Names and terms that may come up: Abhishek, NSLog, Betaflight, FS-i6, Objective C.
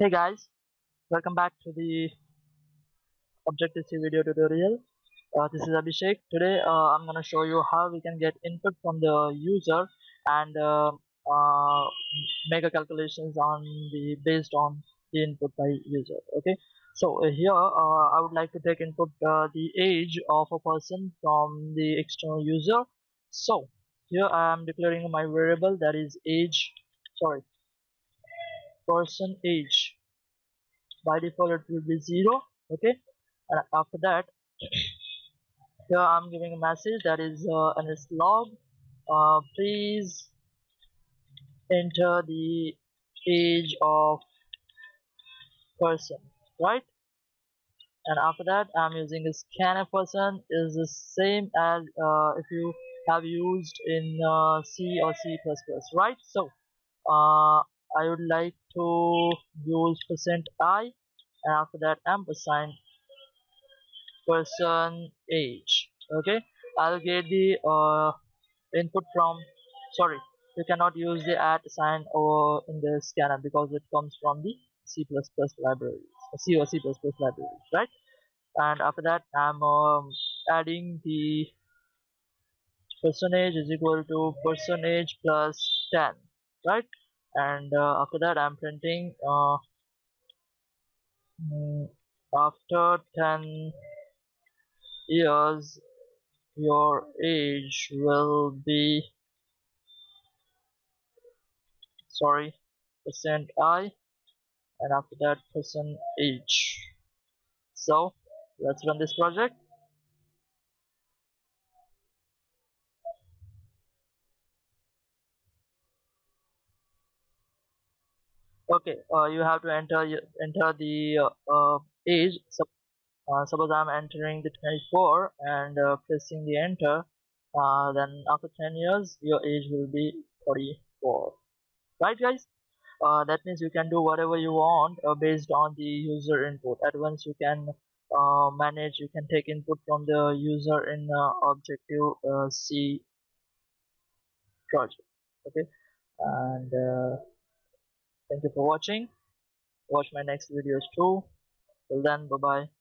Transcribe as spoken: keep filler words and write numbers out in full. Hey guys, welcome back to the Objective C video tutorial. Uh, this is Abhishek. Today uh, I'm gonna show you how we can get input from the user and uh, uh, make a calculations on the based on the input by user. Okay, so uh, here uh, I would like to take input uh, the age of a person from the external user. So here I am declaring my variable that is age. Sorry. Person age. By default it will be zero, okay, and after that here I'm giving a message that is uh, N S log, uh, please enter the age of person, right? And after that I'm using a scanner person is the same as uh, if you have used in uh, C or C plus plus, right? So uh, I would like to use percent I and after that ampersand person age. Okay, I'll get the uh, input from, sorry, you cannot use the at sign or in the scanner because it comes from the C plus plus libraries, C or C plus plus libraries, right? And after that I'm um, adding the percentage is equal to percentage plus ten, right? And uh, after that I'm printing uh, after ten years your age will be, sorry, percent I and after that percent age. So let's run this project. Okay, uh, you have to enter enter the uh, uh, age. So, uh, suppose I'm entering the twenty-four and uh, pressing the enter. Uh, then after ten years, your age will be forty-four. Right, guys? Uh, that means you can do whatever you want uh, based on the user input. At once, you can uh, manage. You can take input from the user in uh, Objective uh, C project. Okay, and. Uh, Thank you for watching. Watch my next videos too. Till then, bye bye.